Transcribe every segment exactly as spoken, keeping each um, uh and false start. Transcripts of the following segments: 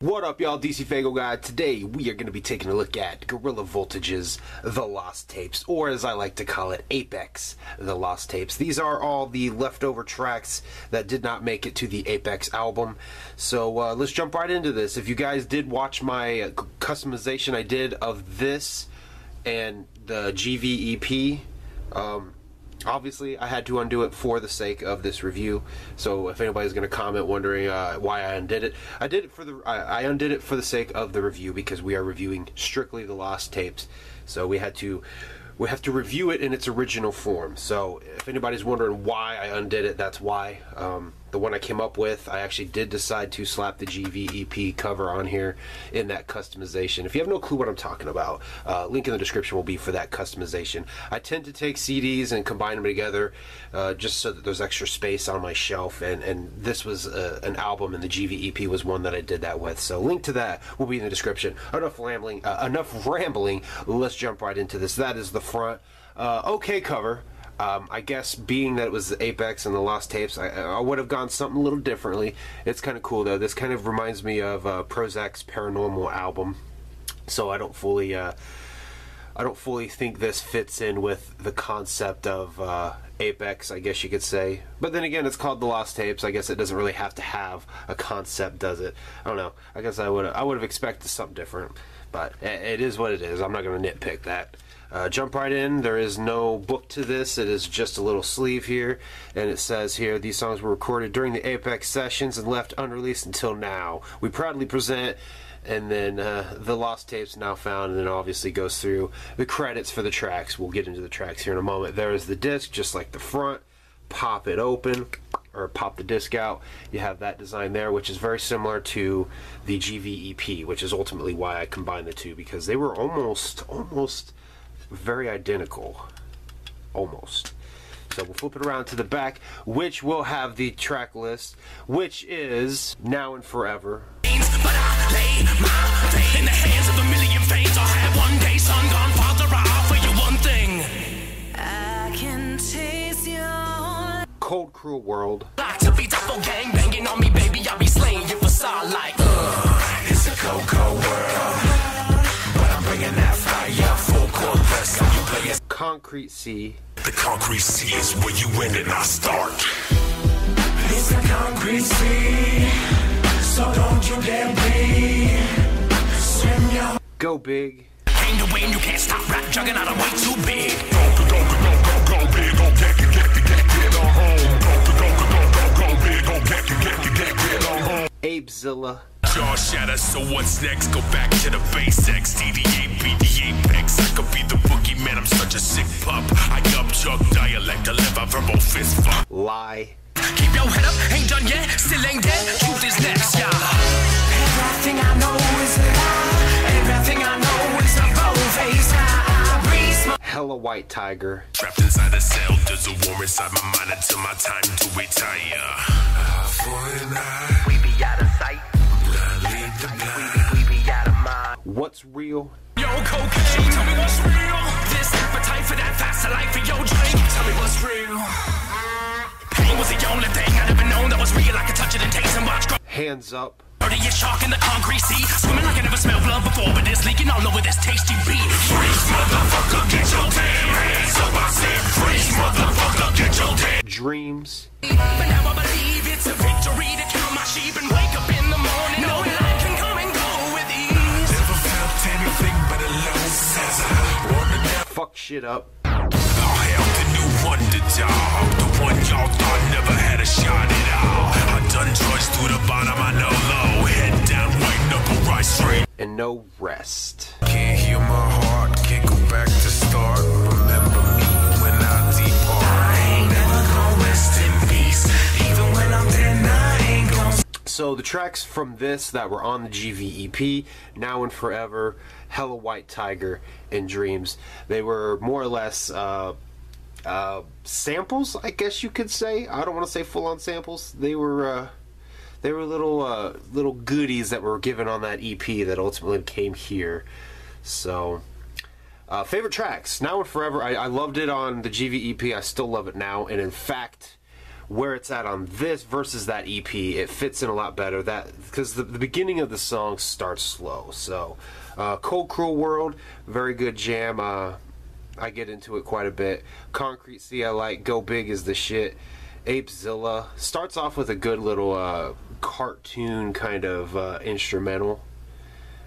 What up, y'all? D C Fago Guy. Today we are going to be taking a look at Gorilla Voltage's The Lost Tapes, or as I like to call it, Ape-X, The Lost Tapes. These are all the leftover tracks that did not make it to the Ape-X album. So uh, let's jump right into this. If you guys did watch my customization I did of this and the G V E P, um, obviously I had to undo it for the sake of this review, so if anybody's going to comment wondering uh, why I undid it, I did it for the I, I undid it for the sake of the review, because we are reviewing strictly The Lost Tapes, so we had to we have to review it in its original form. So if anybody's wondering why I undid it, that's why. Um, the one I came up with, I actually did decide to slap the G V E P cover on here in that customization. If you have no clue what I'm talking about, uh, link in the description will be for that customization. I tend to take C Ds and combine them together uh, just so that there's extra space on my shelf, and, and this was a, an album, and the G V E P was one that I did that with. So link to that will be in the description. Enough rambling, uh, enough rambling, let's jump right into this. That is the front. Uh, okay cover. Um, I guess being that it was the Ape-X and The Lost Tapes, I, I would have gone something a little differently. It's kind of cool though. This kind of reminds me of uh, Prozac's Paranormal album, so I don't fully, uh, I don't fully think this fits in with the concept of uh, Ape-X, I guess you could say. But then again, it's called The Lost Tapes. I guess it doesn't really have to have a concept, does it? I don't know. I guess I would, I would have expected something different, but it is what it is. I'm not going to nitpick that. Uh, jump right in. There is no book to this. It is just a little sleeve here, and it says here, these songs were recorded during the Ape-X sessions and left unreleased until now. We proudly present, and then uh, The Lost Tapes now found, and then obviously goes through the credits for the tracks. We'll get into the tracks here in a moment. There is the disc, just like the front. Pop it open, or pop the disc out. You have that design there, which is very similar to the G V E P, which is ultimately why I combined the two, because they were almost, almost... very identical, almost. So we'll flip it around to the back, which will have the track list, which is Now and Forever. But I lay my day in the hands of a million fates. I'll have one day sun gone, Father, I offer you one thing. I can taste your Cold Cruel World. Like to be double gang banging on me, baby, I'll be slaying you for solid like. Ugh, it's a cold, cold world. Concrete Sea. The Concrete Sea is where you end and I start. It's the Concrete Sea, so don't you dare be. Swim your... Go Big. Ain't the way you can't stop rap juggernaut, I'm way too big. Go, go, go, go, go, go, big, go, get, get, get, get, get on home. Go, go, go, go, go, go, big, go, get, get, get, get on home. Apezilla. Jaw shatter, so what's next? Go back to the basics. D D A, B D A, Apex. I could be the boogeyman, I'm such a sick pup. I up chuck dialect, I live a verbal fist fuck. Lie. Keep your head up, ain't done yet, still ain't dead. Truth is next, yeah. Everything I know is a lie. Everything I know is a bold-faced lie. I breathe my... Hella White Tiger. Trapped inside a cell, there's a war inside my mind until my time to retire. Uh, for now. We be out of sight. What's real? Yo, cocaine, tell me what's real. This appetite for that faster life for your drink. Tell me what's real. Pain was the only thing I never known that was real. I could touch it and taste and watch. Hands up. Dirty as shark in the concrete sea. Swimming like I never smelled blood before, but it's leaking all over this tasty beat. Freeze, motherfucker, get your damn hands up. I said, freeze, motherfucker, get your damn dreams. But now I believe it's a victory to count my sheep and wake up in the morning. No, no. Fuck shit up. I'll help the new wonder dog, the one y'all thought never had a shot at all. I done choice through the bottom, I know low. Head down, right knuckle, right straight. And no rest. Can't hear my heart, can't go back to start. Remember me when I depart. I ain't never gonna rest in peace. Even when I'm dead, I ain't gonna... So the tracks from this that were on the G V E P, Now and Forever, Hella White Tiger, and Dreams, they were more or less uh, uh, samples, I guess you could say. I don't want to say full-on samples. They were uh, they were little uh, little goodies that were given on that E P that ultimately came here. So uh, favorite tracks, Now and Forever. I, I loved it on the G V E P. I still love it now, and in fact, where it's at on this versus that E P, it fits in a lot better. That because the, the beginning of the song starts slow. So, uh, Cold Cruel World, very good jam. Uh, I get into it quite a bit. Concrete Sea, I like. Go Big is the shit. Apezilla starts off with a good little uh, cartoon kind of uh, instrumental.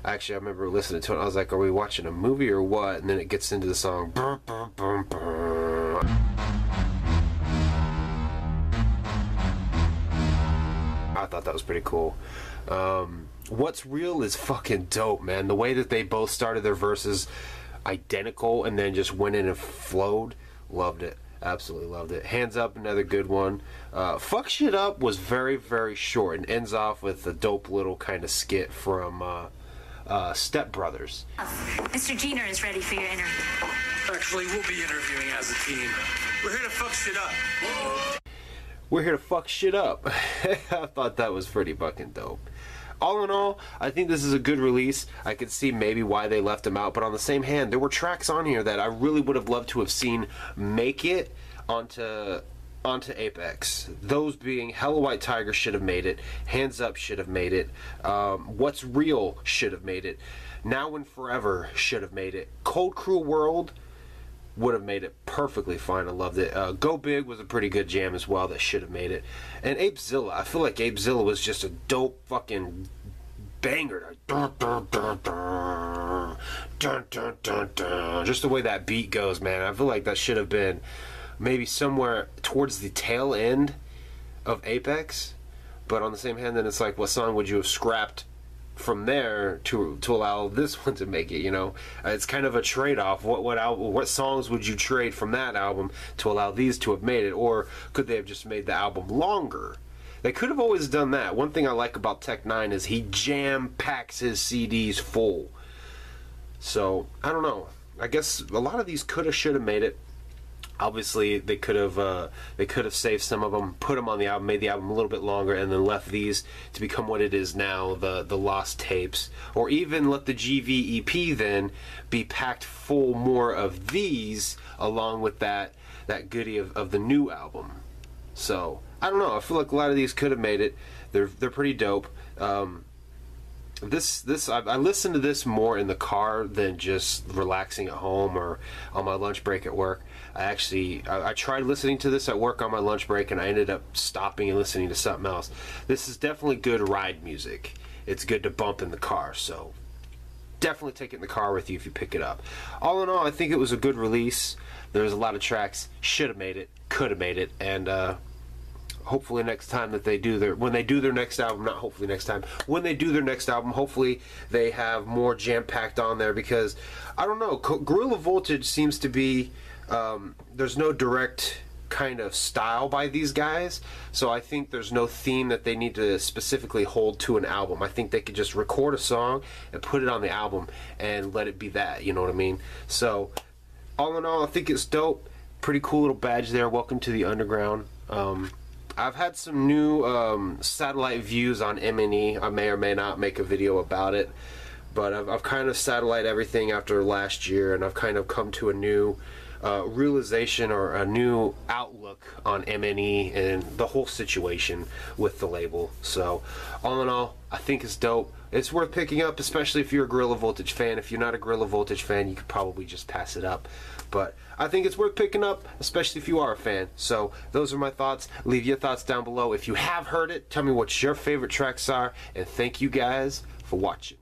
Actually, I remember listening to it. I was like, "Are we watching a movie or what?" And then it gets into the song. Burr, burr, burr, burr. I thought that was pretty cool. Um, What's Real is fucking dope, man. The way that they both started their verses identical and then just went in and flowed, loved it. Absolutely loved it. Hands Up, another good one. Uh, Fuck Shit Up was very, very short and ends off with a dope little kind of skit from uh, uh, Step Brothers. Mister Diener is ready for your interview. Actually, we'll be interviewing as a team. We're here to fuck shit up. Whoa. We're here to fuck shit up. I thought that was pretty fucking dope. All in all, I think this is a good release. I could see maybe why they left them out, but on the same hand, there were tracks on here that I really would have loved to have seen make it onto onto Ape-X. Those being Hella White Tiger should have made it. Hands Up should have made it. Um, What's Real should have made it. Now and Forever should have made it. Cold Cruel World would have made it perfectly fine. I loved it. Uh, Go Big was a pretty good jam as well that should have made it. And Apezilla, I feel like Apezilla was just a dope fucking banger. Like, dun, dun, dun, dun, dun, dun, dun, dun. Just the way that beat goes, man. I feel like that should have been maybe somewhere towards the tail end of Ape-X. But on the same hand, then it's like, what song would you have scrapped from there to to allow this one to make it? You know, uh, it's kind of a trade-off. What what album, what songs would you trade from that album to allow these to have made it? Or could they have just made the album longer? They could have always done that. One thing I like about Tech Nine is he jam packs his C Ds full. So I don't know. I guess a lot of these could have should have made it. Obviously, they could have uh, they could have saved some of them, put them on the album, made the album a little bit longer, and then left these to become what it is now, the the Lost Tapes, or even let the G V E P then be packed full more of these along with that that goodie of, of the new album. So I don't know. I feel like a lot of these could have made it. They're they're pretty dope. Um, This, this, I, I listen to this more in the car than just relaxing at home or on my lunch break at work. I actually, I, I tried listening to this at work on my lunch break and I ended up stopping and listening to something else. This is definitely good ride music. It's good to bump in the car, so definitely take it in the car with you if you pick it up. All in all, I think it was a good release. There's a lot of tracks, should have made it, could have made it, and, uh, hopefully next time that they do their when they do their next album not hopefully next time when they do their next album hopefully they have more jam-packed on there, because I don't know, Gorilla Voltage seems to be um, there's no direct kind of style by these guys, so I think there's no theme that they need to specifically hold to an album. I think they could just record a song and put it on the album and let it be that, you know what I mean? So all in all, I think it's dope. Pretty cool little badge there. Welcome to the underground. um, I've had some new um, satellite views on M N E. I may or may not make a video about it, but I've, I've kind of satellite everything after last year, and I've kind of come to a new uh, realization or a new outlook on M N E and the whole situation with the label. So all in all, I think it's dope. It's worth picking up, especially if you're a Gorilla Voltage fan. If you're not a Gorilla Voltage fan, you could probably just pass it up. But I think it's worth picking up, especially if you are a fan. So those are my thoughts. Leave your thoughts down below. If you have heard it, tell me what your favorite tracks are. And thank you guys for watching.